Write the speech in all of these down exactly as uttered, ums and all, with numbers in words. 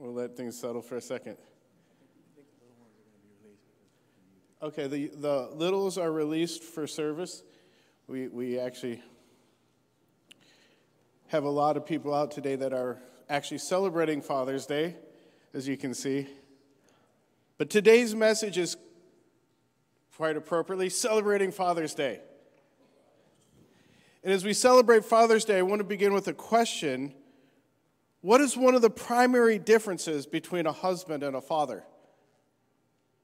We'll let things settle for a second. Okay, the, the littles are released for service. We, we actually have a lot of people out today that are actually celebrating Father's Day, as you can see. But today's message is, quite appropriately, celebrating Father's Day. And as we celebrate Father's Day, I want to begin with a question. What is one of the primary differences between a husband and a father?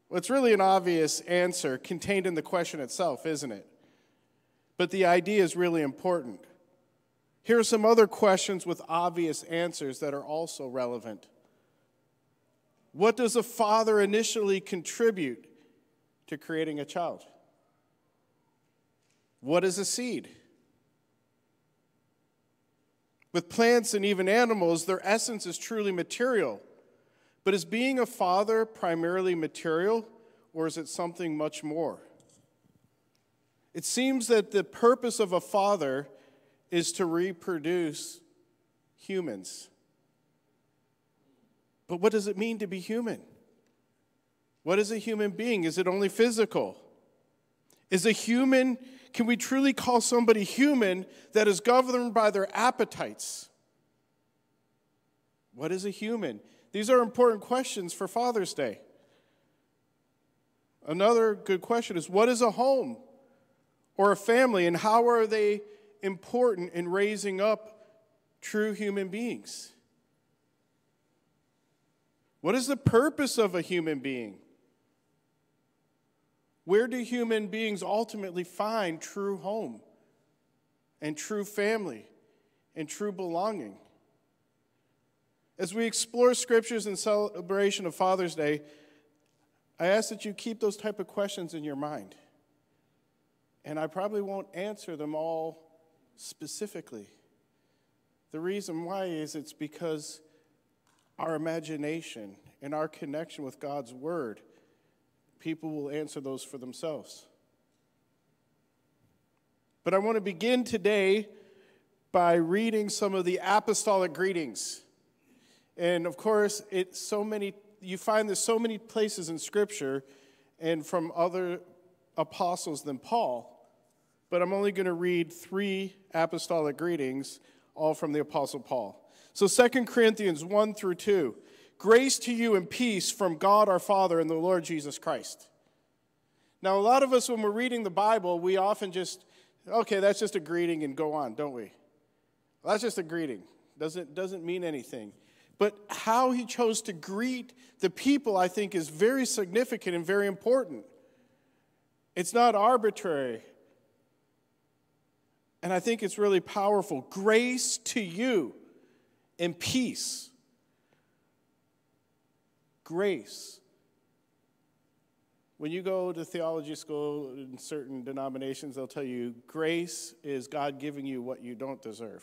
Well, it's really an obvious answer contained in the question itself, isn't it? But the idea is really important. Here are some other questions with obvious answers that are also relevant. What does a father initially contribute to creating a child? What is a seed? With plants and even animals, their essence is truly material. But is being a father primarily material, or is it something much more? It seems that the purpose of a father is to reproduce humans. But what does it mean to be human? What is a human being? Is it only physical? Is a human, can we truly call somebody human that is governed by their appetites? What is a human? These are important questions for Father's Day. Another good question is, what is a home or a family, and how are they important in raising up true human beings? What is the purpose of a human being? Where do human beings ultimately find true home and true family and true belonging? As we explore scriptures in celebration of Father's Day, I ask that you keep those type of questions in your mind. And I probably won't answer them all specifically. The reason why is it's because our imagination and our connection with God's Word, people will answer those for themselves. But I want to begin today by reading some of the apostolic greetings. And of course, it's so many, you find this so many places in Scripture and from other apostles than Paul. But I'm only going to read three apostolic greetings, all from the Apostle Paul. So Second Corinthians one through two. Grace to you and peace from God our Father and the Lord Jesus Christ. Now, a lot of us, when we're reading the Bible, we often just, okay, that's just a greeting and go on, don't we? Well, that's just a greeting. Doesn't, doesn't mean anything. But how he chose to greet the people, I think, is very significant and very important. It's not arbitrary. And I think it's really powerful. Grace to you and peace. Grace. When you go to theology school in certain denominations, they'll tell you grace is God giving you what you don't deserve.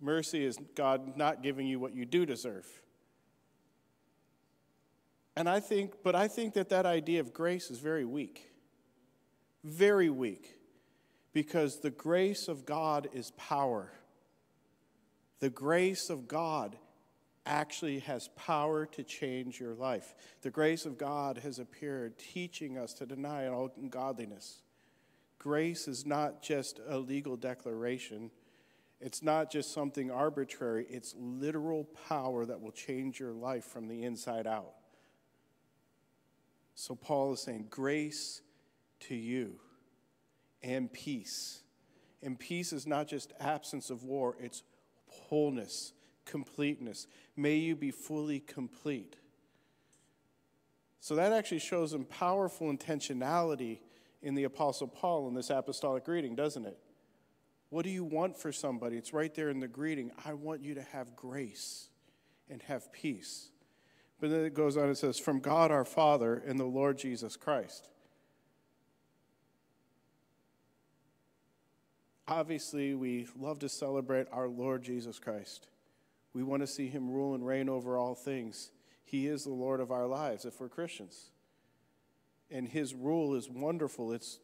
Mercy is God not giving you what you do deserve. And I think, but I think that that idea of grace is very weak. Very weak. Because the grace of God is power. The grace of God actually has power to change your life. The grace of God has appeared, teaching us to deny all ungodliness. Grace is not just a legal declaration. It's not just something arbitrary. It's literal power that will change your life from the inside out. So Paul is saying, grace to you and peace. And peace is not just absence of war. It's wholeness. Completeness. May you be fully complete. So that actually shows some powerful intentionality in the Apostle Paul in this apostolic greeting, doesn't it? What do you want for somebody? It's right there in the greeting. I want you to have grace and have peace. But then it goes on and says, from God our Father and the Lord Jesus Christ. Obviously, we love to celebrate our Lord Jesus Christ. We want to see him rule and reign over all things. He is the Lord of our lives if we're Christians. And his rule is wonderful. It's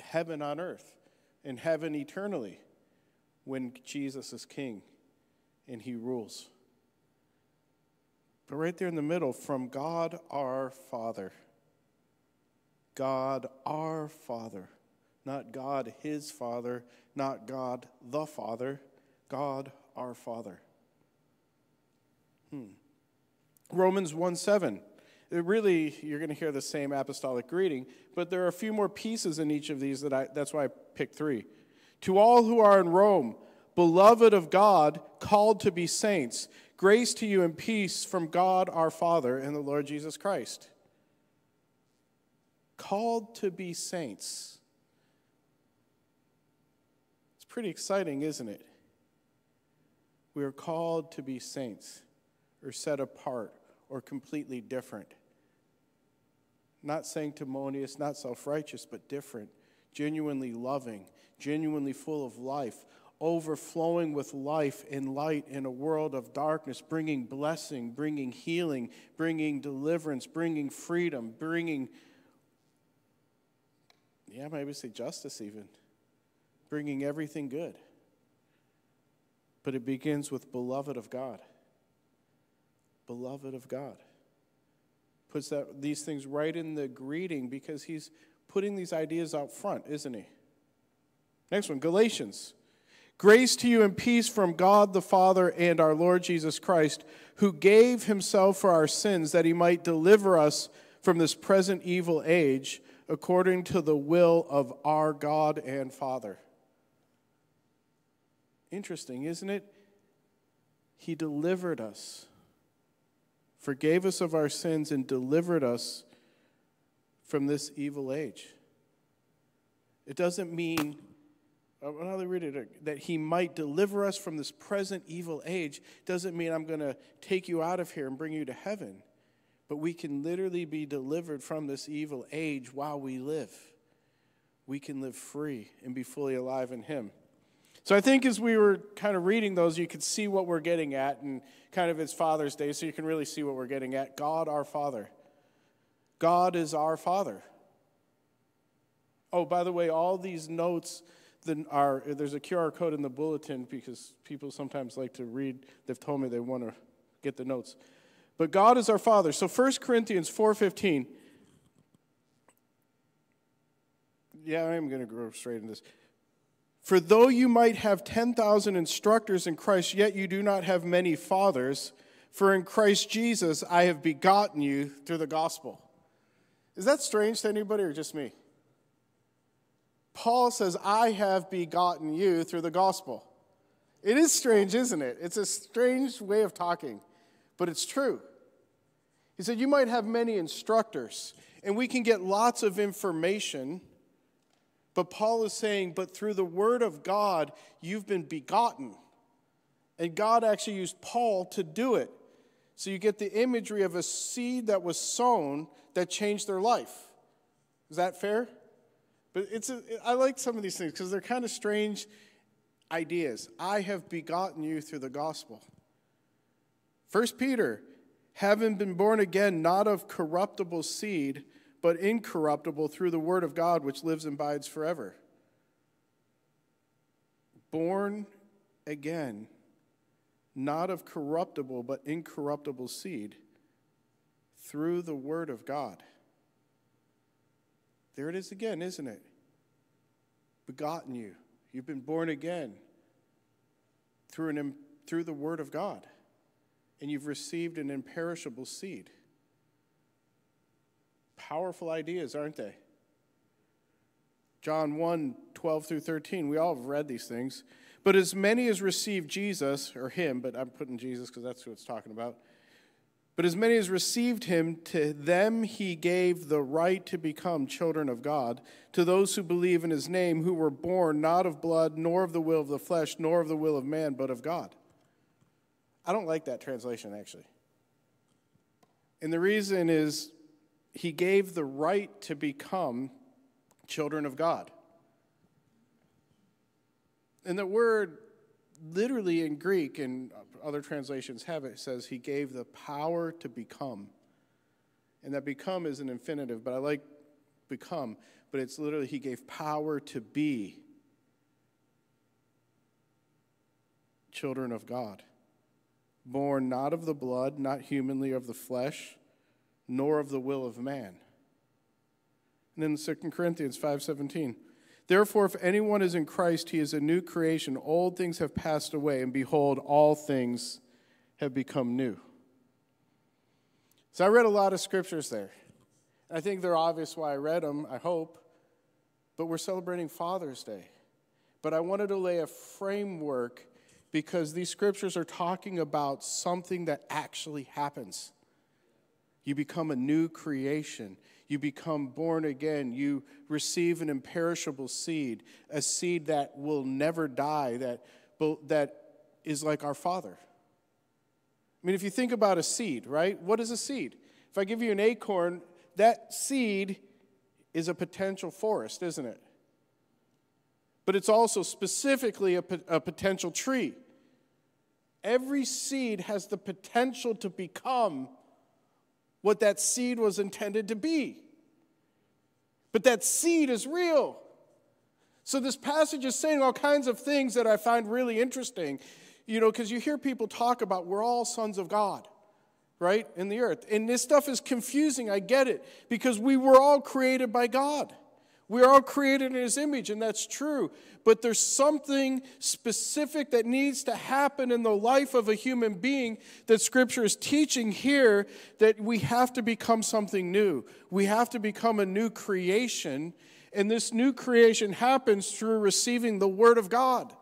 heaven on earth and heaven eternally when Jesus is king and he rules. Go right there in the middle, from God our Father. God our Father. Not God his Father, not God the Father, God our Father. Hmm. Romans one seven. It really, you're going to hear the same apostolic greeting, but there are a few more pieces in each of these that I, that's why I picked three. To all who are in Rome, beloved of God, called to be saints, grace to you and peace from God our Father and the Lord Jesus Christ. Called to be saints. It's pretty exciting, isn't it? We are called to be saints, or set apart, or completely different. Not sanctimonious, not self-righteous, but different. Genuinely loving, genuinely full of life, overflowing with life and light in a world of darkness, bringing blessing, bringing healing, bringing deliverance, bringing freedom, bringing, yeah, maybe say justice even, bringing everything good. But it begins with beloved of God. Beloved of God. Puts that, these things right in the greeting because he's putting these ideas out front, isn't he? Next one, Galatians. Grace to you and peace from God the Father and our Lord Jesus Christ, who gave himself for our sins that he might deliver us from this present evil age according to the will of our God and Father. Interesting, isn't it? He delivered us. Forgave us of our sins and delivered us from this evil age. It doesn't mean, I'll read it, that he might deliver us from this present evil age. Doesn't mean I'm going to take you out of here and bring you to heaven. But we can literally be delivered from this evil age while we live. We can live free and be fully alive in him. So I think as we were kind of reading those, you could see what we're getting at, and kind of it's Father's Day, so you can really see what we're getting at. God, our Father. God is our Father. Oh, by the way, all these notes, the, are, there's a Q R code in the bulletin because people sometimes like to read. They've told me they want to get the notes. But God is our Father. So First Corinthians four fifteen. Yeah, I'm going to go straight into this. For though you might have ten thousand instructors in Christ, yet you do not have many fathers. For in Christ Jesus I have begotten you through the gospel. Is that strange to anybody or just me? Paul says, I have begotten you through the gospel. It is strange, isn't it? It's a strange way of talking, but it's true. He said, you might have many instructors, and we can get lots of information. But Paul is saying, but through the word of God, you've been begotten. And God actually used Paul to do it. So you get the imagery of a seed that was sown that changed their life. Is that fair? But it's a, I like some of these things because they're kind of strange ideas. I have begotten you through the gospel. First Peter, having been born again, not of corruptible seed, but incorruptible through the word of God, which lives and abides forever. Born again, not of corruptible, but incorruptible seed, through the word of God. There it is again, isn't it? Begotten you. You've been born again through, an, through the word of God, and you've received an imperishable seed. Powerful ideas, aren't they? John one, twelve through thirteen. We all have read these things. But as many as received Jesus, or him, but I'm putting Jesus because that's who it's talking about. But as many as received him, to them he gave the right to become children of God, to those who believe in his name, who were born not of blood, nor of the will of the flesh, nor of the will of man, but of God. I don't like that translation, actually. And the reason is, he gave the right to become children of God. And the word literally in Greek, and other translations have it, says he gave the power to become. And that become is an infinitive, but I like become. But it's literally he gave power to be children of God. born not of the blood, not humanly of the flesh, nor of the will of man. And in Second Corinthians five seventeen, therefore, if anyone is in Christ, he is a new creation. Old things have passed away, and behold, all things have become new. So I read a lot of scriptures there. I think they're obvious why I read them, I hope. But we're celebrating Father's Day. But I wanted to lay a framework because these scriptures are talking about something that actually happens. You become a new creation. You become born again. You receive an imperishable seed, a seed that will never die, that, that is like our Father. I mean, if you think about a seed, right? What is a seed? If I give you an acorn, that seed is a potential forest, isn't it? But it's also specifically a, po- a potential tree. Every seed has the potential to become what that seed was intended to be. But that seed is real. So this passage is saying all kinds of things that I find really interesting. You know, because you hear people talk about we're all sons of God, right, in the earth. And this stuff is confusing, I get it, because we were all created by God. We are all created in His image, and that's true. But there's something specific that needs to happen in the life of a human being that Scripture is teaching here, that we have to become something new. We have to become a new creation, and this new creation happens through receiving the Word of God.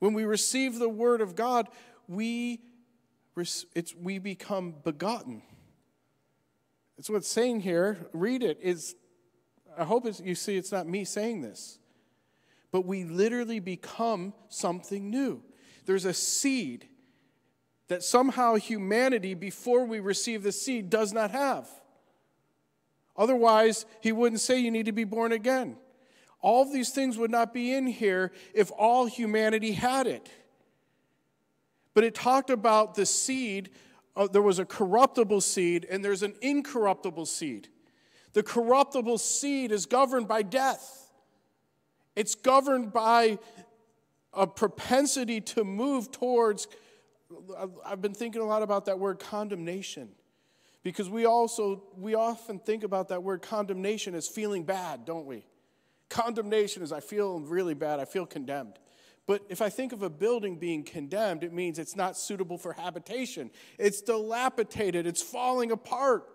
When we receive the Word of God, we it's, we become begotten. That's what it's saying here. Read it. It's, I hope it's, you see it's not me saying this. But we literally become something new. There's a seed that somehow humanity, before we receive the seed, does not have. Otherwise, he wouldn't say you need to be born again. All of these things would not be in here if all humanity had it. But it talked about the seed. Uh, there was a corruptible seed, and there's an incorruptible seed. The corruptible seed is governed by death. It's governed by a propensity to move towards, I've been thinking a lot about that word condemnation. Because we also, we often think about that word condemnation as feeling bad, don't we? Condemnation is I feel really bad, I feel condemned. But if I think of a building being condemned, it means it's not suitable for habitation. It's dilapidated, it's falling apart.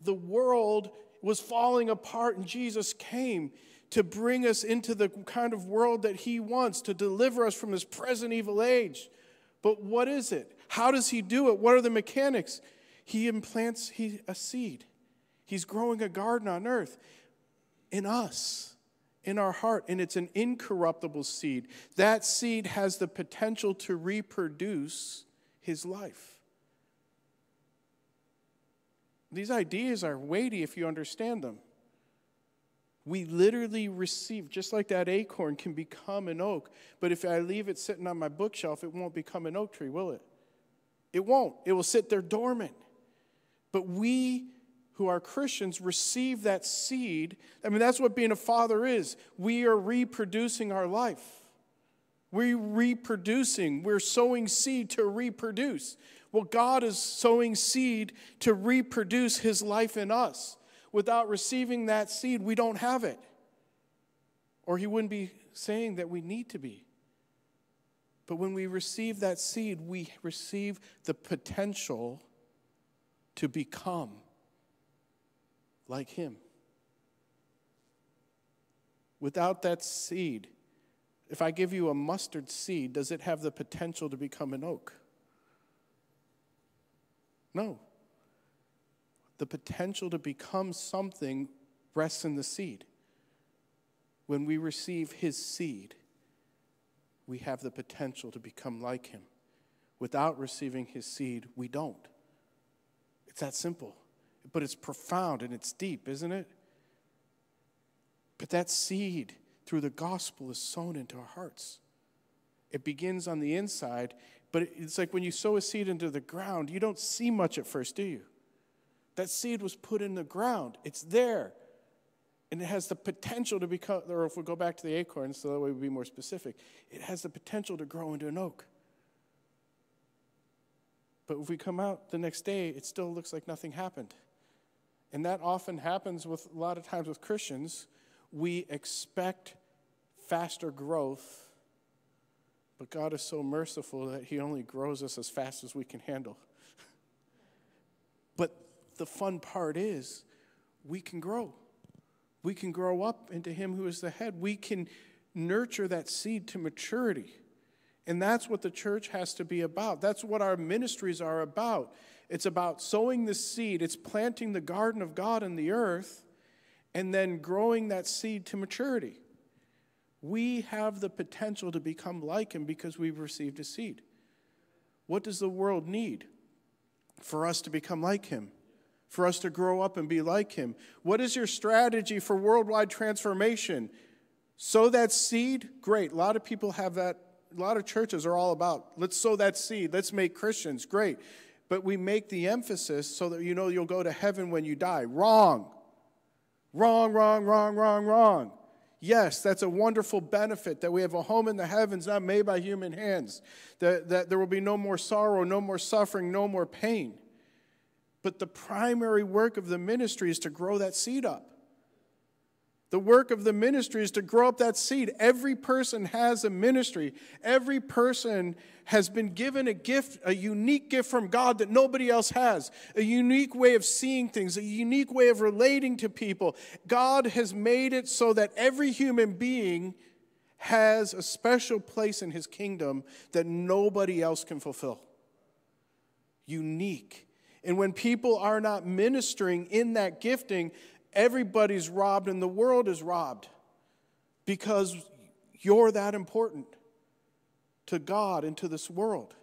The world was falling apart, and Jesus came to bring us into the kind of world that He wants, to deliver us from this present evil age. But what is it? How does He do it? What are the mechanics? He implants he, a seed. He's growing a garden on earth. In us, in our heart, and it's an incorruptible seed. That seed has the potential to reproduce His life. These ideas are weighty if you understand them. We literally receive, just like that acorn can become an oak, but if I leave it sitting on my bookshelf, it won't become an oak tree, will it? It won't. It will sit there dormant. But we who are Christians, receive that seed. I mean, that's what being a father is. We are reproducing our life. We're reproducing. We're sowing seed to reproduce. Well, God is sowing seed to reproduce His life in us. Without receiving that seed, we don't have it. Or He wouldn't be saying that we need to be. But when we receive that seed, we receive the potential to become like Him. Without that seed, if I give you a mustard seed, does it have the potential to become an oak? No. The potential to become something rests in the seed. When we receive His seed, we have the potential to become like Him. Without receiving His seed, we don't. It's that simple. But it's profound and it's deep, isn't it? But that seed through the gospel is sown into our hearts. It begins on the inside, but it's like when you sow a seed into the ground, you don't see much at first, do you? That seed was put in the ground. It's there. And it has the potential to become, or if we go back to the acorn, so that way we'll be more specific, it has the potential to grow into an oak. But if we come out the next day, it still looks like nothing happened. And that often happens with a lot of times with Christians. We expect faster growth, but God is so merciful that he only grows us as fast as we can handle. But the fun part is we can grow. We can grow up into him who is the head. We can nurture that seed to maturity. And that's what the church has to be about. That's what our ministries are about. It's about sowing the seed. It's planting the garden of God in the earth and then growing that seed to maturity. We have the potential to become like him because we've received a seed. What does the world need? For us to become like him. For us to grow up and be like him. What is your strategy for worldwide transformation? Sow that seed? Great. A lot of people have that. A lot of churches are all about, let's sow that seed. Let's make Christians. Great. But we make the emphasis so that you know you'll go to heaven when you die. Wrong. Wrong, wrong, wrong, wrong, wrong. Yes, that's a wonderful benefit that we have a home in the heavens not made by human hands, that, that there will be no more sorrow, no more suffering, no more pain. But the primary work of the ministry is to grow that seed up. The work of the ministry is to grow up that seed. Every person has a ministry. Every person has been given a gift, a unique gift from God that nobody else has, a unique way of seeing things, a unique way of relating to people. God has made it so that every human being has a special place in his kingdom that nobody else can fulfill. Unique. And when people are not ministering in that gifting, everybody's robbed and the world is robbed because you're that important to God and to this world.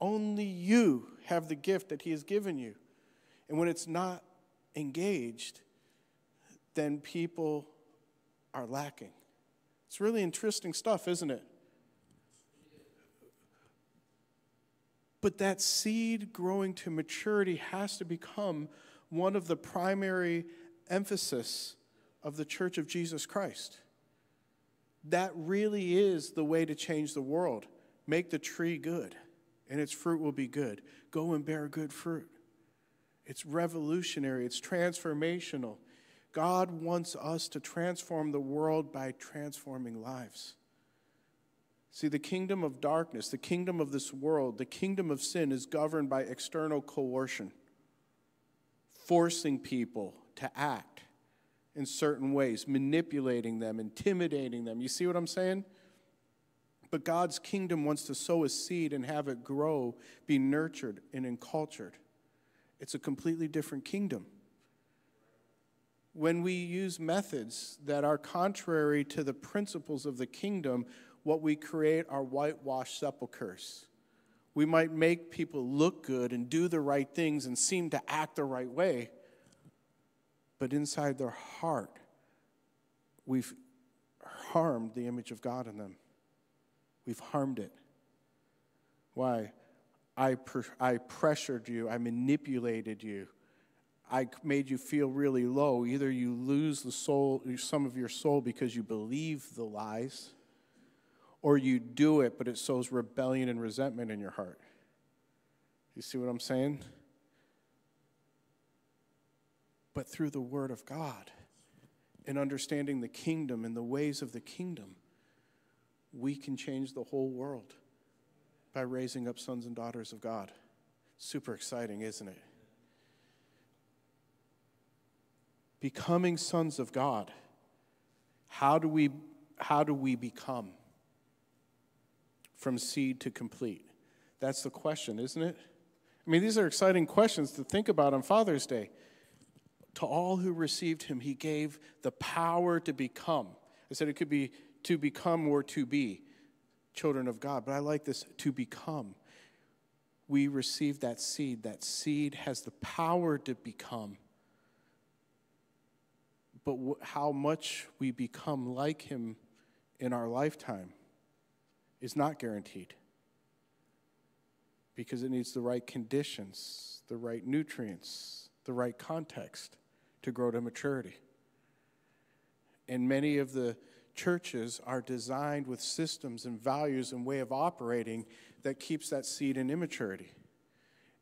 Only you have the gift that he has given you. And when it's not engaged, then people are lacking. It's really interesting stuff, isn't it? But that seed growing to maturity has to become one of the primary emphasis of the Church of Jesus Christ. That really is the way to change the world. Make the tree good, and its fruit will be good. Go and bear good fruit. It's revolutionary. It's transformational. God wants us to transform the world by transforming lives. See, the kingdom of darkness, the kingdom of this world, the kingdom of sin is governed by external coercion, forcing people to act in certain ways, manipulating them, intimidating them. You see what I'm saying? But God's kingdom wants to sow a seed and have it grow, be nurtured and encultured. It's a completely different kingdom. When we use methods that are contrary to the principles of the kingdom, what we create are whitewashed sepulchres. We might make people look good and do the right things and seem to act the right way, but inside their heart, we've harmed the image of God in them. We've harmed it. Why? I, per- I pressured you. I manipulated you. I made you feel really low. Either you lose the soul, some of your soul because you believe the lies, or you do it, but it sows rebellion and resentment in your heart. You see what I'm saying? But through the Word of God and understanding the kingdom and the ways of the kingdom, we can change the whole world by raising up sons and daughters of God. Super exciting, isn't it? Becoming sons of God. How do we, how do we become? From seed to complete? That's the question, isn't it? I mean, these are exciting questions to think about on Father's Day. To all who received him, he gave the power to become. I said it could be to become or to be children of God, but I like this, to become. We received that seed. That seed has the power to become. But how much we become like him in our lifetime is not guaranteed because it needs the right conditions, the right nutrients, the right context to grow to maturity. And many of the churches are designed with systems and values and way of operating that keeps that seed in immaturity.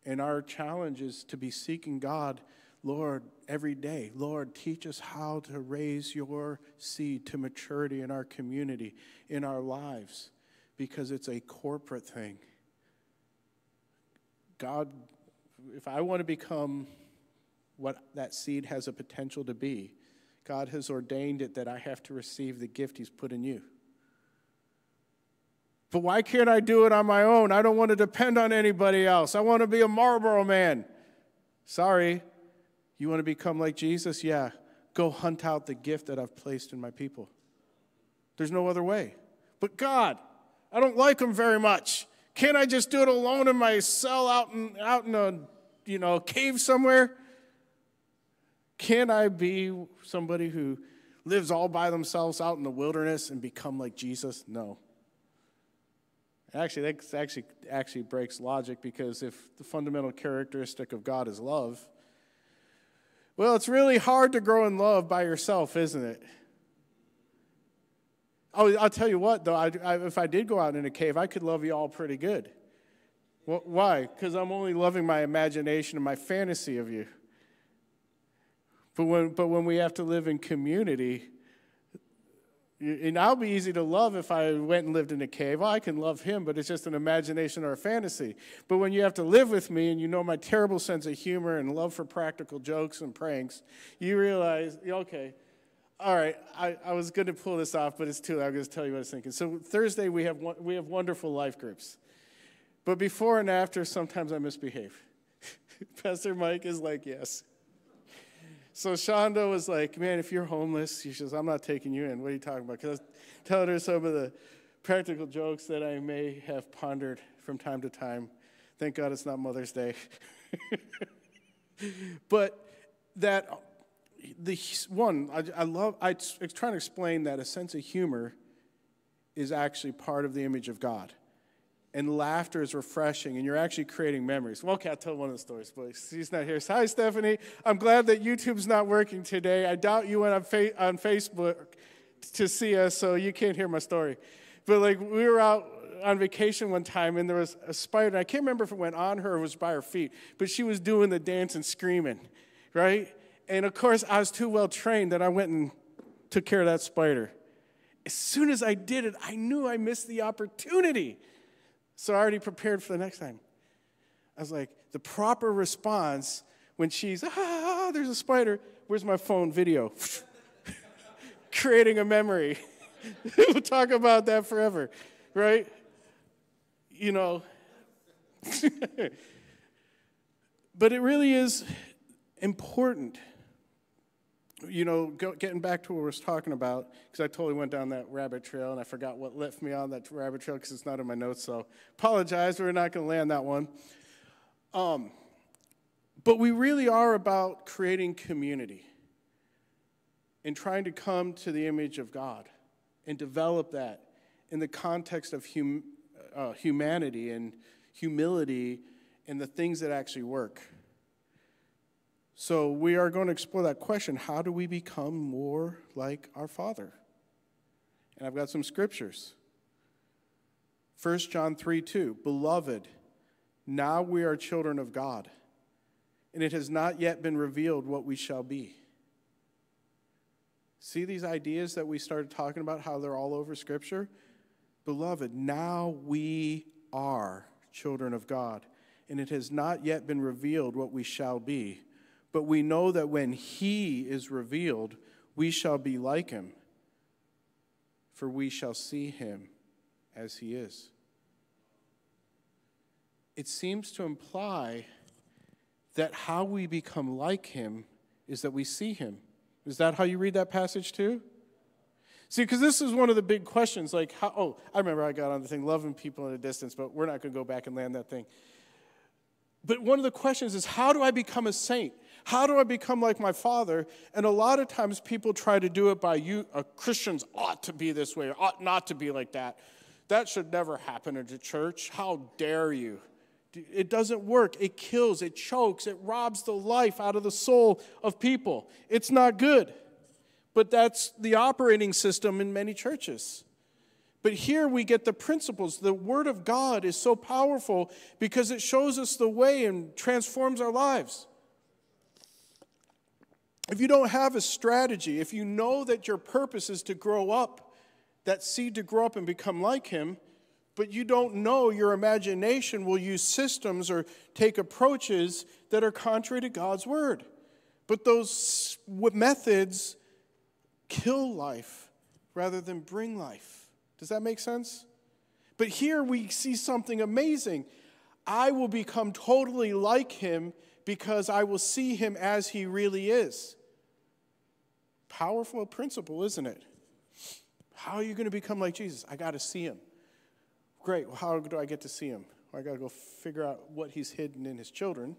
And our challenge is to be seeking God, Lord, every day. Lord, teach us how to raise your seed to maturity in our community, in our lives, because it's a corporate thing. God, if I want to become what that seed has a potential to be, God has ordained it that I have to receive the gift he's put in you. But why can't I do it on my own? I don't want to depend on anybody else. I want to be a Marlboro man. Sorry. You want to become like Jesus? Yeah. Go hunt out the gift that I've placed in my people. There's no other way. But God, I don't like him very much. Can't I just do it alone in my cell out in, out in a you know, cave somewhere? Can I be somebody who lives all by themselves out in the wilderness and become like Jesus? No. Actually, that actually, actually breaks logic, because if the fundamental characteristic of God is love, well, it's really hard to grow in love by yourself, isn't it? I'll, I'll tell you what, though, I, I, if I did go out in a cave, I could love you all pretty good. Well, why? Because I'm only loving my imagination and my fantasy of you. But when, but when we have to live in community, and I'll be easy to love if I went and lived in a cave. Well, I can love him, but it's just an imagination or a fantasy. But when you have to live with me and you know my terrible sense of humor and love for practical jokes and pranks, you realize, okay, all right, I, I was going to pull this off, but it's too late. I'm going to tell you what I was thinking. So Thursday we have, we have wonderful life groups. But before and after, sometimes I misbehave. Pastor Mike is like, yes. So Shonda was like, man, if you're homeless, she says, I'm not taking you in. What are you talking about? Because I was telling her some of the practical jokes that I may have pondered from time to time. Thank God it's not Mother's Day. But that, the one, I, I love, I, I was trying to explain that a sense of humor is actually part of the image of God. And laughter is refreshing, and you're actually creating memories. Well, okay, I'll tell one of the stories, but she's not here. So, hi, Stephanie. I'm glad that YouTube's not working today. I doubt you went on, fa on Facebook to see us, so you can't hear my story. But, like, we were out on vacation one time, and there was a spider. And I can't remember if it went on her or was by her feet, but she was doing the dance and screaming, right? And, of course, I was too well trained that I went and took care of that spider. As soon as I did it, I knew I missed the opportunity. So I already prepared for the next time. I was like, the proper response when she's, ah, there's a spider. Where's my phone video? Creating a memory. We'll talk about that forever, right? You know. But it really is important. You know, go, getting back to what I was talking about, because I totally went down that rabbit trail, and I forgot what left me on that rabbit trail because it's not in my notes, so apologize, we're not going to land that one. Um, but we really are about creating community and trying to come to the image of God and develop that in the context of hum, uh, humanity and humility and the things that actually work. So we are going to explore that question, how do we become more like our Father? And I've got some scriptures. First John three two, beloved, now we are children of God, and it has not yet been revealed what we shall be. See these ideas that we started talking about, how they're all over Scripture? Beloved, now we are children of God, and it has not yet been revealed what we shall be. But we know that when he is revealed, we shall be like him, for we shall see him as he is. It seems to imply that how we become like him is that we see him. Is that how you read that passage too? See, because this is one of the big questions, like, how, oh, I remember I got on the thing, loving people at a distance, but we're not going to go back and land that thing. But one of the questions is, how do I become a saint? How do I become like my Father? And a lot of times people try to do it by, you, uh, Christians ought to be this way or ought not to be like that. That should never happen in the church. How dare you? It doesn't work. It kills. It chokes. It robs the life out of the soul of people. It's not good. But that's the operating system in many churches. But here we get the principles. The Word of God is so powerful because it shows us the way and transforms our lives. If you don't have a strategy, if you know that your purpose is to grow up, that seed to grow up and become like Him, but you don't know, your imagination will use systems or take approaches that are contrary to God's Word. But those methods kill life rather than bring life. Does that make sense? But here we see something amazing. I will become totally like Him because I will see Him as He really is. Powerful principle, isn't it? How are you going to become like Jesus? I got to see Him. Great, well, how do I get to see Him? Well, I got to go figure out what He's hidden in His children.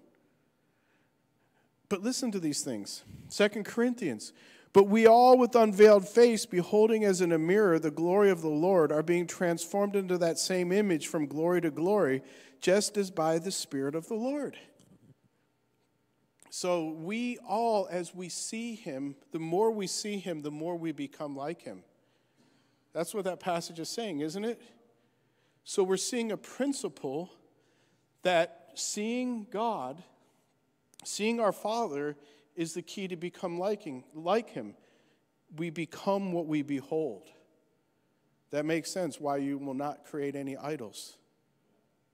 But listen to these things. Second Corinthians. But we all with unveiled face, beholding as in a mirror the glory of the Lord, are being transformed into that same image from glory to glory, just as by the Spirit of the Lord. So we all, as we see Him, the more we see Him, the more we become like Him. That's what that passage is saying, isn't it? So we're seeing a principle that seeing God, seeing our Father, is the key to become liking, like Him. We become what we behold. That makes sense why you will not create any idols.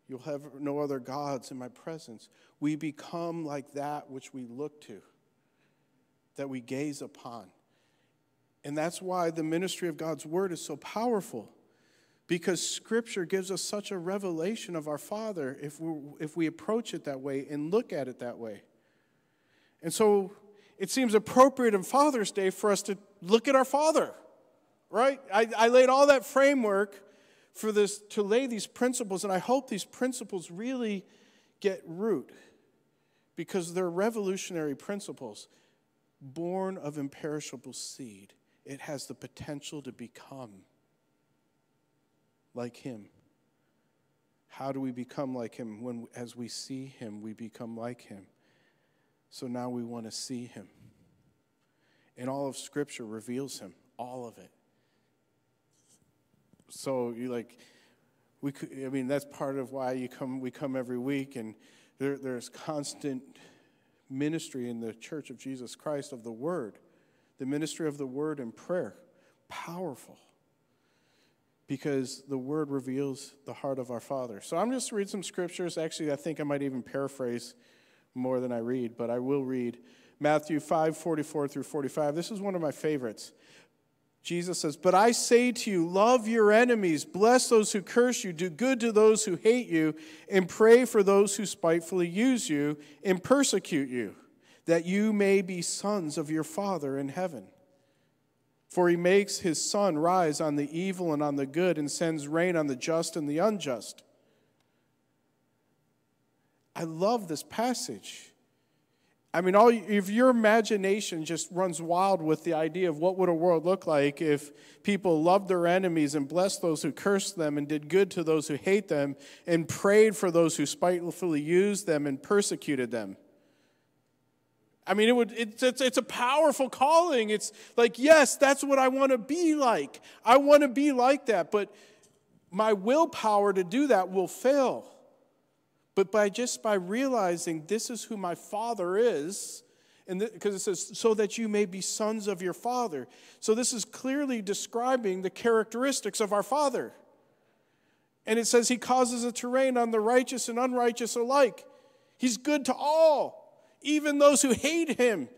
You'll have no other gods in my presence. We become like that which we look to, that we gaze upon. And that's why the ministry of God's Word is so powerful, because Scripture gives us such a revelation of our Father if we, if we approach it that way and look at it that way. And so it seems appropriate on Father's Day for us to look at our Father, right? I, I laid all that framework for this, to lay these principles, and I hope these principles really get root, because they're revolutionary principles, born of imperishable seed. It has the potential to become like Him. How do we become like Him? When, as we see Him, we become like Him. So now we want to see Him. And all of Scripture reveals Him, all of it. So you like, we could, I mean, that's part of why you come. We come every week, and there, there's constant ministry in the Church of Jesus Christ of the Word, the ministry of the Word and prayer, powerful. Because the Word reveals the heart of our Father. So I'm just reading some scriptures. Actually, I think I might even paraphrase more than I read, but I will read Matthew five, forty-four through forty-five. This is one of my favorites. Jesus says, "But I say to you, love your enemies, bless those who curse you, do good to those who hate you, and pray for those who spitefully use you and persecute you, that you may be sons of your Father in heaven. For He makes His sun rise on the evil and on the good, and sends rain on the just and the unjust." I love this passage. I mean, all, if your imagination just runs wild with the idea of what would a world look like if people loved their enemies and blessed those who cursed them and did good to those who hate them and prayed for those who spitefully used them and persecuted them. I mean, it would, it's, it's, it's a powerful calling. It's like, yes, that's what I want to be like. I want to be like that, but my willpower to do that will fail. But by just by realizing this is who my Father is, and because it says, so that you may be sons of your Father. So this is clearly describing the characteristics of our Father. And it says He causes a to rain on the righteous and unrighteous alike. He's good to all. Even those who hate Him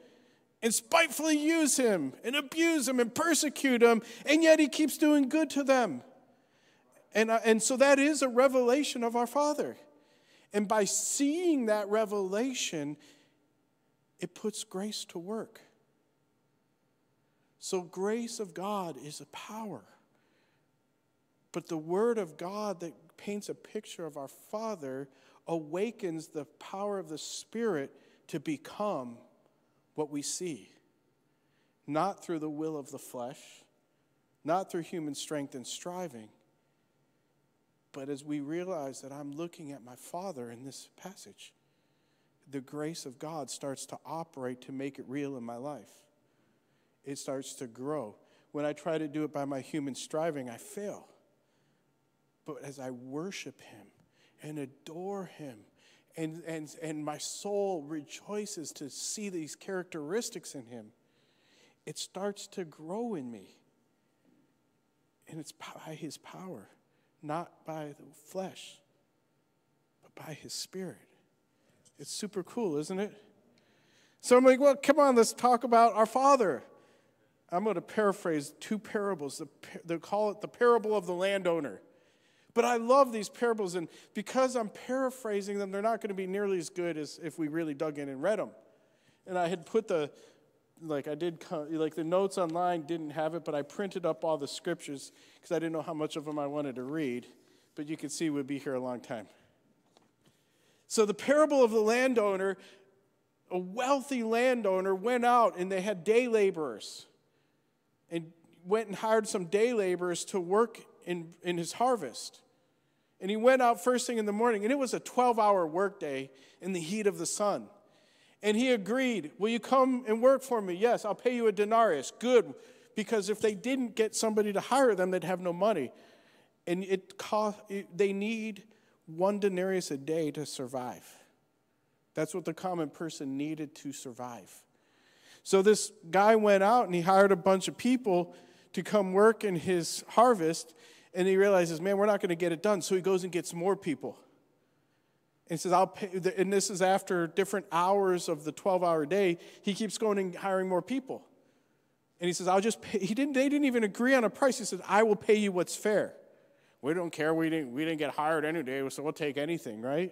and spitefully use Him and abuse Him and persecute Him, and yet He keeps doing good to them. And, and so that is a revelation of our Father. And by seeing that revelation, it puts grace to work. So grace of God is a power. But the Word of God that paints a picture of our Father awakens the power of the Spirit to become what we see, not through the will of the flesh, not through human strength and striving, but as we realize that I'm looking at my Father in this passage, the grace of God starts to operate to make it real in my life. It starts to grow. When I try to do it by my human striving, I fail. but as I worship him and adore him, and, and, and my soul rejoices to see these characteristics in him, it starts to grow in me. And it's by his power, not by the flesh, but by his spirit. It's super cool, isn't it? So I'm like, well, come on, let's talk about our Father. I'm going to paraphrase two parables. They call it the parable of the landowner. But I love these parables, and because I'm paraphrasing them, they're not going to be nearly as good as if we really dug in and read them. And I had put the, like I did, like the notes online didn't have it, but I printed up all the scriptures because I didn't know how much of them I wanted to read. But you can see we'd be here a long time. So the parable of the landowner, a wealthy landowner went out and they had day laborers, and went and hired some day laborers to work in, in his harvest. And he went out first thing in the morning, and it was a twelve-hour workday in the heat of the sun. And he agreed, will you come and work for me? Yes, I'll pay you a denarius. Good, because if they didn't get somebody to hire them, they'd have no money. And it cost, it, they need one denarius a day to survive. That's what the common person needed to survive. So this guy went out and he hired a bunch of people to come work in his harvest. And he realizes, man, we're not going to get it done. So he goes and gets more people. And says, I'll pay, and this is after different hours of the twelve-hour day. He keeps going and hiring more people. And he says, I'll just pay. He didn't, they didn't even agree on a price. He said, I will pay you what's fair. We don't care. We didn't, we didn't get hired any day, so we'll take anything, right?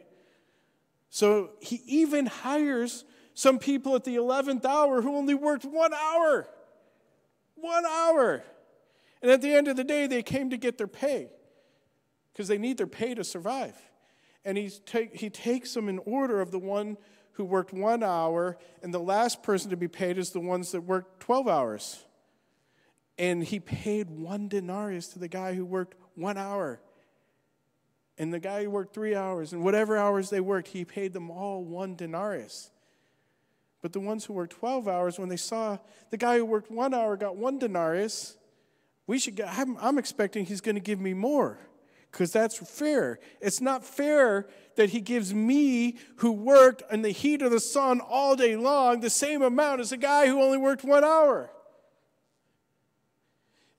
So he even hires some people at the eleventh hour who only worked one hour. One hour. And at the end of the day, they came to get their pay because they need their pay to survive. And he's take, he takes them in order of the one who worked one hour, and the last person to be paid is the ones that worked twelve hours. And he paid one denarius to the guy who worked one hour. And the guy who worked three hours, and whatever hours they worked, he paid them all one denarius. But the ones who worked twelve hours, when they saw the guy who worked one hour got one denarius, we should get, I'm, I'm expecting he's going to give me more because that's fair. It's not fair that he gives me, who worked in the heat of the sun all day long, the same amount as the guy who only worked one hour.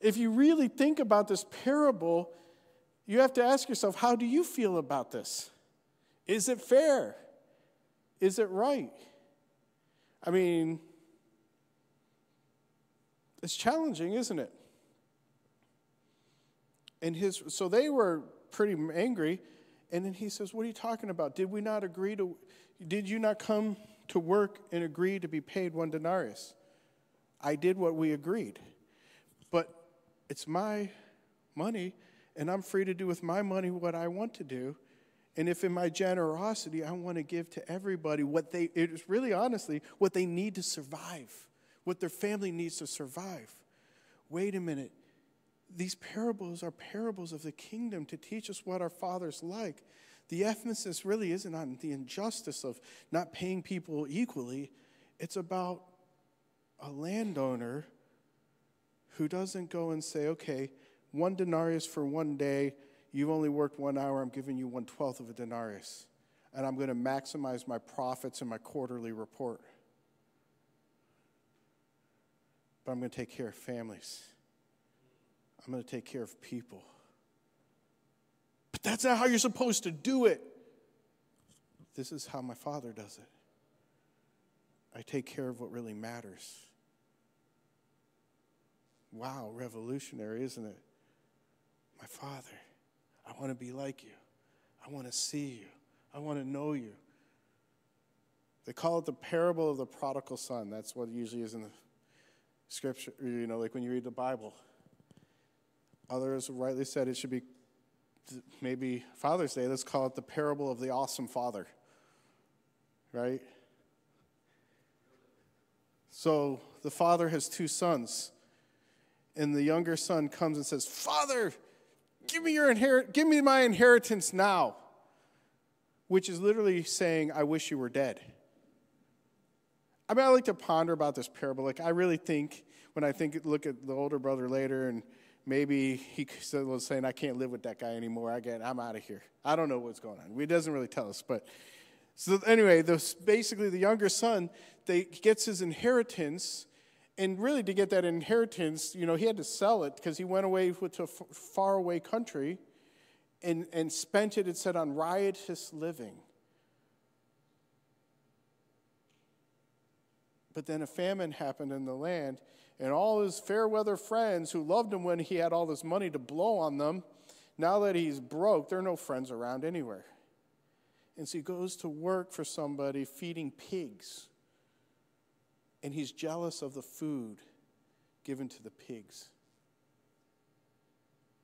If you really think about this parable, you have to ask yourself, how do you feel about this? Is it fair? Is it right? I mean, it's challenging, isn't it? And his, so they were pretty angry. And then he says, what are you talking about? Did we not agree to, did you not come to work and agree to be paid one denarius? I did what we agreed. But it's my money, and I'm free to do with my money what I want to do. And if in my generosity, I want to give to everybody what they, it's really honestly, what they need to survive, what their family needs to survive. Wait a minute. These parables are parables of the kingdom to teach us what our Father's like. The emphasis really isn't on the injustice of not paying people equally. It's about a landowner who doesn't go and say, okay, one denarius for one day. You only worked one hour. I'm giving you one twelfth of a denarius. And I'm going to maximize my profits in my quarterly report. But I'm going to take care of families. I'm going to take care of people. But that's not how you're supposed to do it. This is how my Father does it. I take care of what really matters. Wow, revolutionary, isn't it? My Father, I want to be like you. I want to see you. I want to know you. They call it the parable of the prodigal son. That's what it usually is in the scripture, you know, like when you read the Bible. Others rightly said it should be maybe Father's Day. Let's call it the parable of the awesome father, right? So the father has two sons. And the younger son comes and says, Father, give me your inherit, give me my inheritance now. Which is literally saying, I wish you were dead. I mean, I like to ponder about this parable. Like, I really think, when I think, look at the older brother later and maybe he was saying, I can't live with that guy anymore. I get, I'm out of here. I don't know what's going on. It doesn't really tell us. But so anyway, the, basically the younger son, they gets his inheritance. And really to get that inheritance, you know, he had to sell it because he went away to a faraway country and, and spent it, it said, on riotous living. But then a famine happened in the land, and all his fair weather friends who loved him when he had all this money to blow on them, now that he's broke, there are no friends around anywhere. And so he goes to work for somebody feeding pigs. And he's jealous of the food given to the pigs.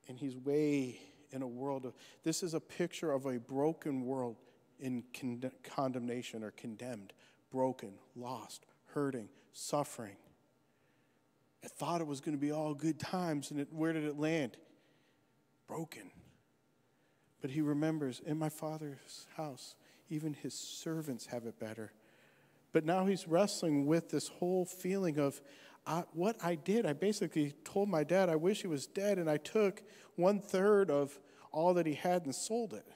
And he's way in a world of, this is a picture of a broken world in con condemnation or condemned, broken, lost, hurting, suffering. I thought it was going to be all good times, and it, where did it land? Broken. But he remembers, in my Father's house, even his servants have it better. But now he's wrestling with this whole feeling of I, what I did. I basically told my dad I wish he was dead, and I took one third of all that he had and sold it.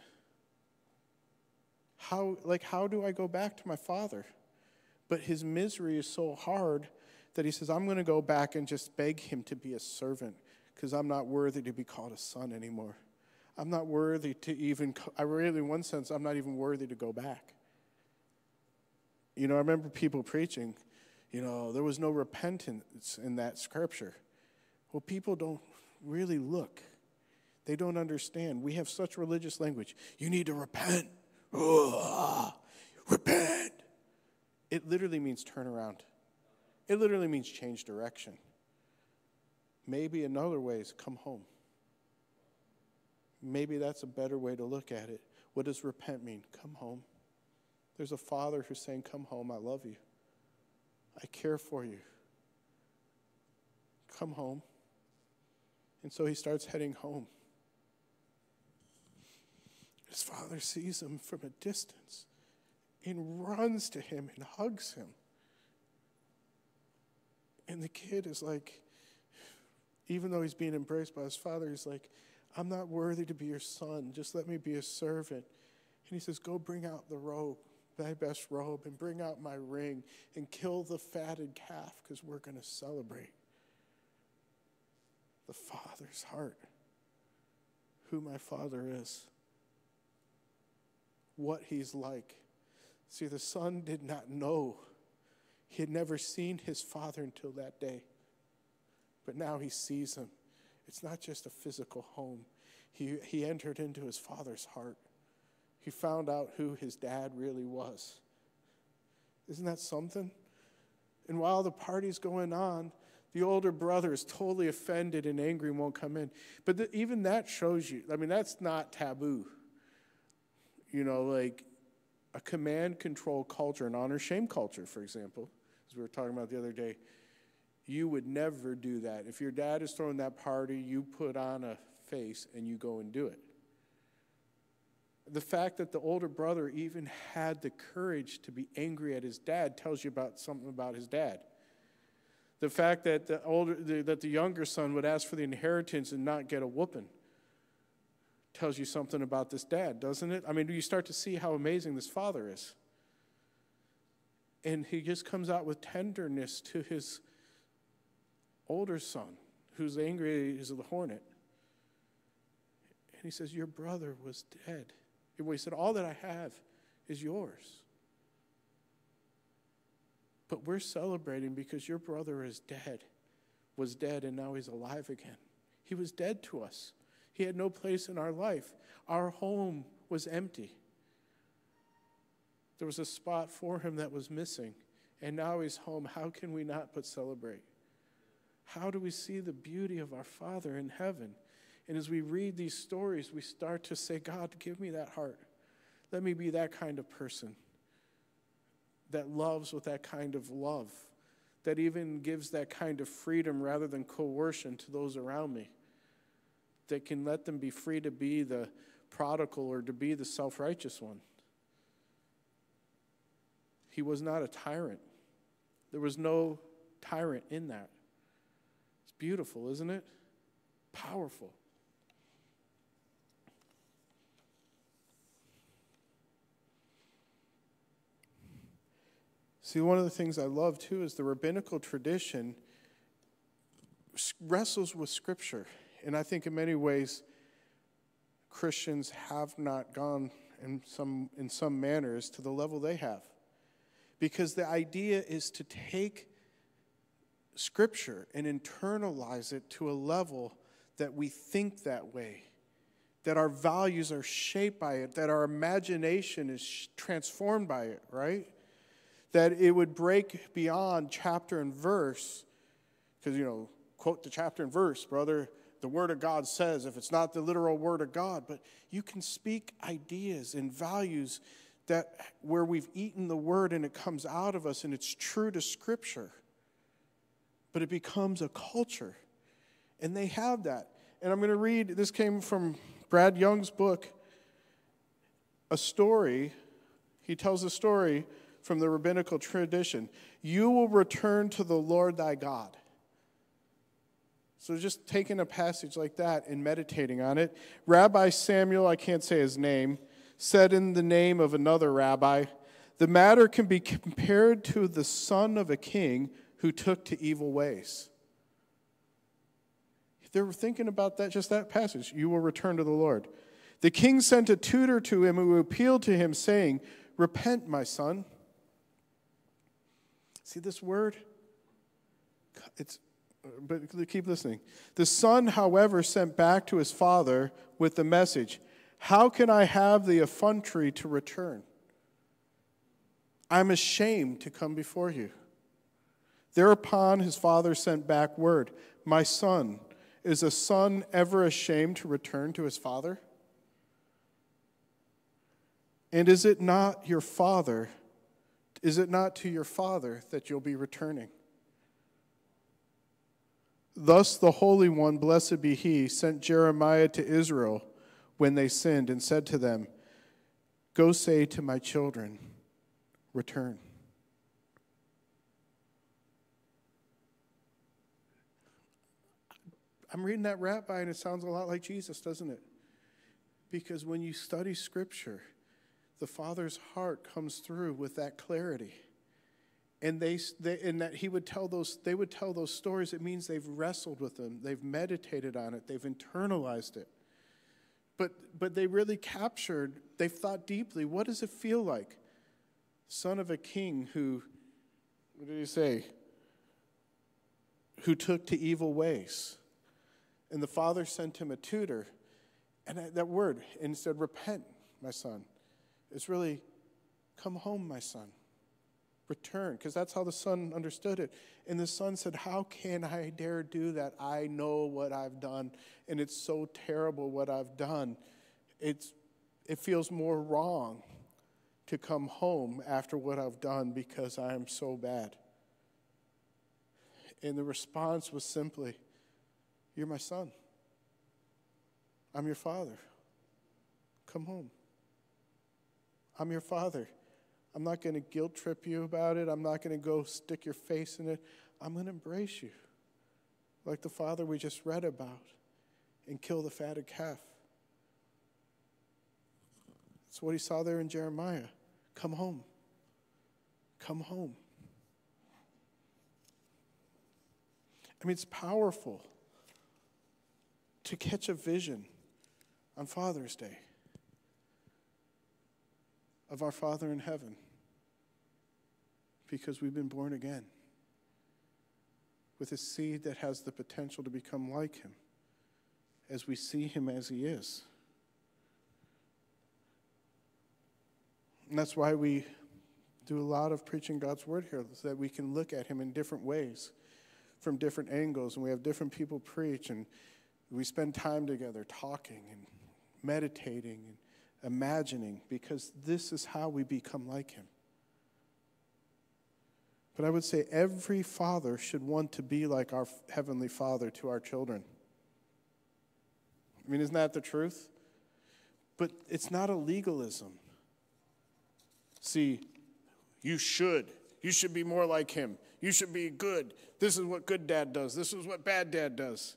How, like, how do I go back to my father? But his misery is so hard that he says, I'm going to go back and just beg him to be a servant because I'm not worthy to be called a son anymore. I'm not worthy to even, I really, in one sense, I'm not even worthy to go back. You know, I remember people preaching, you know, there was no repentance in that scripture. Well, people don't really look. They don't understand. We have such religious language. You need to repent. Ugh. Repent. It literally means turn around. It literally means change direction. Maybe another way is come home. Maybe that's a better way to look at it. What does repent mean? Come home. There's a father who's saying, come home, I love you. I care for you. Come home. And so he starts heading home. His father sees him from a distance and runs to him and hugs him. And the kid is like, even though he's being embraced by his father, he's like, I'm not worthy to be your son. Just let me be a servant. And he says, go bring out the robe. My best robe, and bring out my ring, and kill the fatted calf, because we're going to celebrate. The Father's heart, who my Father is, what he's like. See, the Son did not know. He had never seen his Father until that day. But now he sees him. It's not just a physical home. He, he entered into his Father's heart. He found out who his dad really was. Isn't that something? And while the party's going on, the older brother is totally offended and angry and won't come in. But the, even that shows you, I mean, that's not taboo. You know, like a command control culture, an honor-shame culture, for example, as we were talking about the other day, you would never do that. If your dad is throwing that party, you put on a face and you go and do it. The fact that the older brother even had the courage to be angry at his dad tells you about something about his dad. The fact that the older, the, that the younger son would ask for the inheritance and not get a whooping tells you something about this dad, doesn't it? I mean, you start to see how amazing this father is. And he just comes out with tenderness to his older son, who's angry as a hornet. And he says, your brother was dead. He said, all that I have is yours. But we're celebrating because your brother is dead, was dead, and now he's alive again. He was dead to us. He had no place in our life. Our home was empty. There was a spot for him that was missing, and now he's home. How can we not but celebrate? How do we see the beauty of our Father in heaven? And as we read these stories, we start to say, God, give me that heart. Let me be that kind of person that loves with that kind of love, that even gives that kind of freedom rather than coercion to those around me, that can let them be free to be the prodigal or to be the self-righteous one. He was not a tyrant. There was no tyrant in that. It's beautiful, isn't it? powerful. See, one of the things I love, too, is the rabbinical tradition wrestles with Scripture. And I think in many ways, Christians have not gone in some, in some manners to the level they have. Because the idea is to take Scripture and internalize it to a level that we think that way, that our values are shaped by it, that our imagination is transformed by it, right? That it would break beyond chapter and verse, because, you know, quote the chapter and verse, brother, the Word of God says, if it's not the literal Word of God, but you can speak ideas and values that where we've eaten the Word and it comes out of us and it's true to Scripture, but it becomes a culture, and they have that. And I'm going to read, this came from Brad Young's book, a story, he tells a story from the rabbinical tradition. You will return to the Lord thy God. So just taking a passage like that and meditating on it. Rabbi Samuel, I can't say his name, said in the name of another rabbi, the matter can be compared to the son of a king who took to evil ways. If they were thinking about that, just that passage, you will return to the Lord. The king sent a tutor to him who appealed to him, saying, repent, my son. See this word? It's, but keep listening. The son, however, sent back to his father with the message, how can I have the effrontery to return? I'm ashamed to come before you. Thereupon his father sent back word, my son, is a son ever ashamed to return to his father? And is it not your father Is it not to your father that you'll be returning? Thus the Holy One, blessed be he, sent Jeremiah to Israel when they sinned and said to them, go say to my children, return. I'm reading that rabbi and it sounds a lot like Jesus, doesn't it? Because when you study Scripture, the Father's heart comes through with that clarity, and they, they and that he would tell those they would tell those stories. It means they've wrestled with them, they've meditated on it, they've internalized it. But but they really captured. They've thought deeply. What does it feel like, son of a king who, what did he say? Who took to evil ways, and the father sent him a tutor, and that word and said, repent, my son. It's really, come home, my son. Return. Because that's how the son understood it. And the son said, how can I dare do that? I know what I've done. And it's so terrible what I've done. It's, it feels more wrong to come home after what I've done because I am so bad. And the response was simply, you're my son. I'm your father. Come home. I'm your father. I'm not going to guilt trip you about it. I'm not going to go stick your face in it. I'm going to embrace you, like the father we just read about, and kill the fatted calf. That's what he saw there in Jeremiah. Come home. Come home. I mean, it's powerful to catch a vision on Father's Day of our Father in heaven, because we've been born again with a seed that has the potential to become like him as we see him as he is. And that's why we do a lot of preaching God's word here, so that we can look at him in different ways, from different angles, and we have different people preach, and we spend time together talking and meditating and imagining, because this is how we become like him. But I would say every father should want to be like our Heavenly Father to our children. I mean, isn't that the truth? But it's not a legalism. See, you should. You should be more like him. You should be good. This is what good dad does. This is what bad dad does.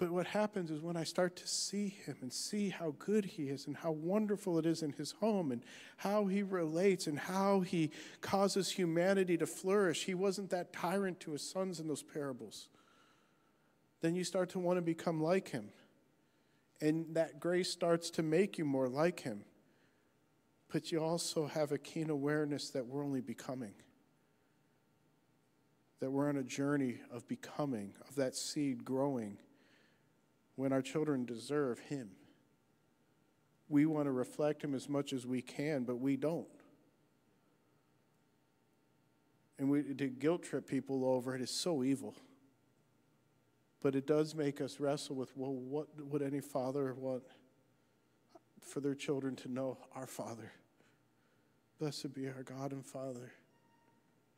But what happens is when I start to see him and see how good he is and how wonderful it is in his home and how he relates and how he causes humanity to flourish. He wasn't that tyrant to his sons in those parables. Then you start to want to become like him. And that grace starts to make you more like him. But you also have a keen awareness that we're only becoming. That we're on a journey of becoming, of that seed growing. When our children deserve him, we want to reflect him as much as we can, but we don't. And we, to guilt trip people over it is so evil. But it does make us wrestle with, well, what would any father want for their children to know? Our Father, blessed be our God and Father,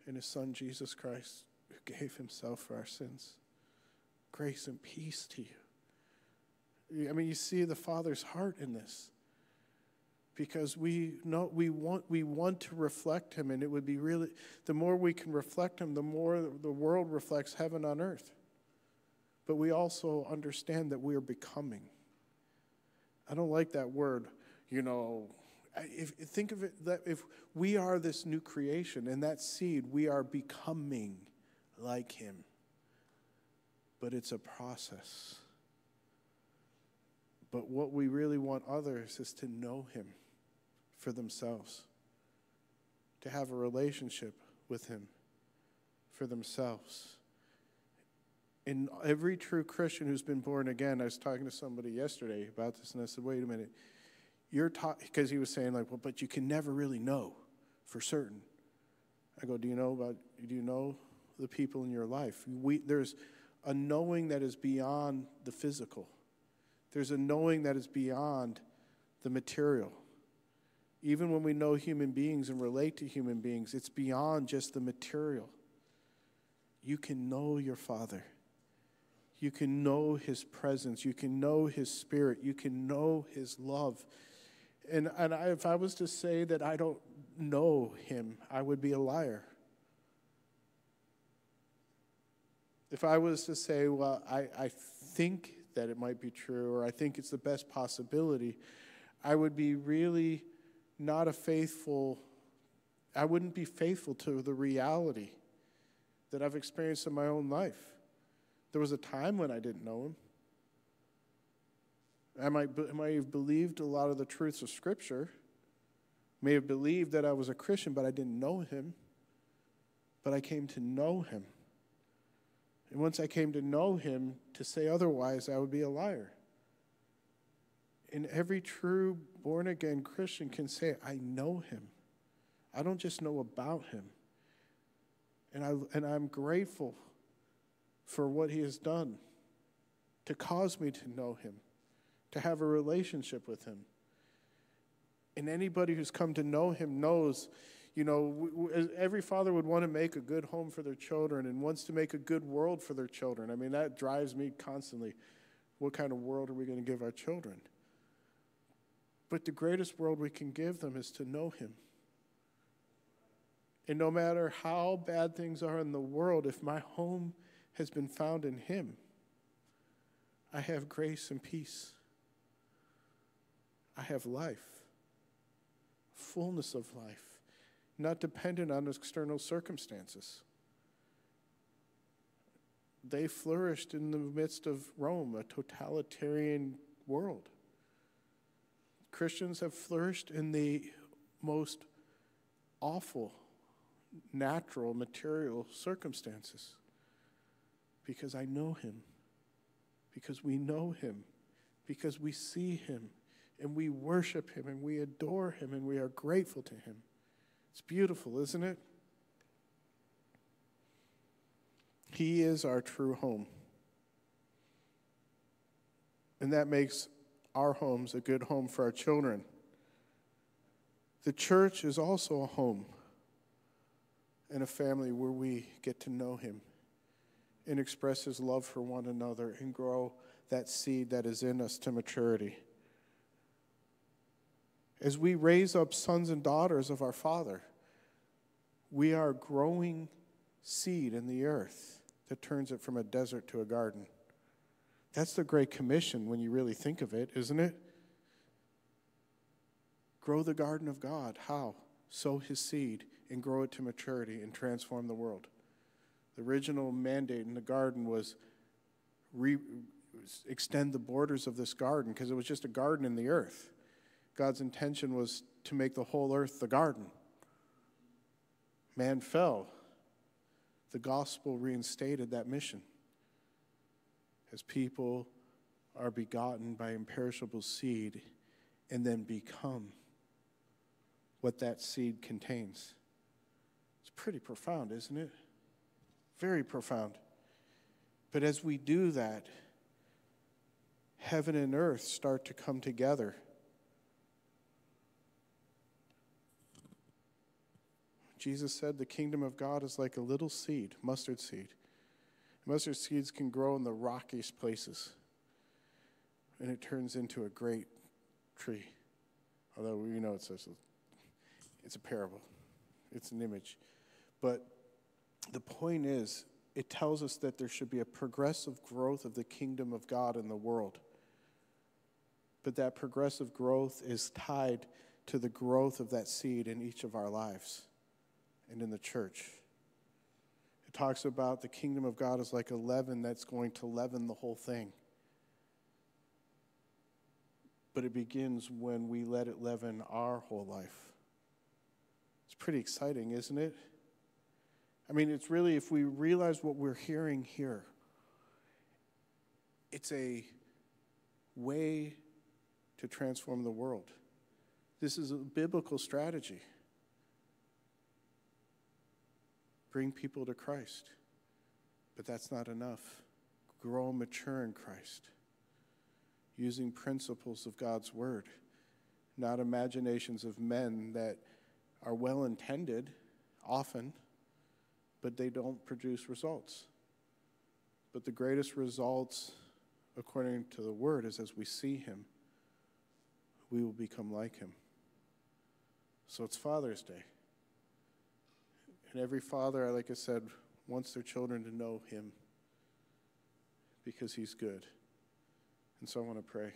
and his Son Jesus Christ, who gave himself for our sins. Grace and peace to you. I mean, you see the Father's heart in this, because we know we want we want to reflect him, and it would be really, the more we can reflect him, the more the world reflects heaven on earth. But we also understand that we are becoming. I don't like that word, you know. If think of it that if we are this new creation and that seed, we are becoming like him. But it's a process. But what we really want others is to know him for themselves, to have a relationship with him for themselves. And every true Christian who's been born again, I was talking to somebody yesterday about this, and I said, wait a minute, you're taught, because he was saying, like, well, but you can never really know for certain. I go, do you know about, do you know the people in your life? We, there's a knowing that is beyond the physical. There's a knowing that is beyond the material. Even when we know human beings and relate to human beings, it's beyond just the material. You can know your Father. You can know his presence. You can know his Spirit. You can know his love. And, and I, if I was to say that I don't know him, I would be a liar. If I was to say, well, I, I think that it might be true, or I think it's the best possibility, I would be really not a faithful, I wouldn't be faithful to the reality that I've experienced in my own life. There was a time when I didn't know him. I might, I might have believed a lot of the truths of Scripture, may have believed that I was a Christian, but I didn't know him. But I came to know him. And once I came to know him, to say otherwise, I would be a liar. And every true born-again Christian can say, I know him. I don't just know about him. And, I, and I'm grateful for what he has done to cause me to know him, to have a relationship with him. And anybody who's come to know him knows, you know, every father would want to make a good home for their children and wants to make a good world for their children. I mean, that drives me constantly. What kind of world are we going to give our children? But the greatest world we can give them is to know him. And no matter how bad things are in the world, if my home has been found in him, I have grace and peace. I have life, fullness of life. Not dependent on external circumstances. They flourished in the midst of Rome, a totalitarian world. Christians have flourished in the most awful, natural, material circumstances because I know him, because we know him, because we see him, and we worship him, and we adore him, and we are grateful to him. It's beautiful, isn't it? He is our true home. And that makes our homes a good home for our children. The church is also a home and a family where we get to know him and express his love for one another and grow that seed that is in us to maturity. As we raise up sons and daughters of our Father, we are growing seed in the earth that turns it from a desert to a garden. That's the Great Commission when you really think of it, isn't it? Grow the garden of God. How? Sow his seed and grow it to maturity and transform the world. The original mandate in the garden was re extend the borders of this garden, because it was just a garden in the earth. God's intention was to make the whole earth the garden. Man fell. The gospel reinstated that mission. As people are begotten by imperishable seed and then become what that seed contains. It's pretty profound, isn't it? Very profound. But as we do that, heaven and earth start to come together. Jesus said the kingdom of God is like a little seed, mustard seed. Mustard seeds can grow in the rockiest places, and it turns into a great tree. Although we know it's a, it's a parable. It's an image. But the point is, it tells us that there should be a progressive growth of the kingdom of God in the world. But that progressive growth is tied to the growth of that seed in each of our lives and in the church. It talks about the kingdom of God is like a leaven that's going to leaven the whole thing. But it begins when we let it leaven our whole life. It's pretty exciting, isn't it? I mean, it's really, if we realize what we're hearing here, it's a way to transform the world. This is a biblical strategy. Bring people to Christ. But that's not enough. Grow mature in Christ. Using principles of God's word, not imaginations of men that are well-intended, often, but they don't produce results. But the greatest results, according to the word, is as we see him, we will become like him. So it's Father's Day. And every father, like I said, wants their children to know him because he's good. And so I want to pray.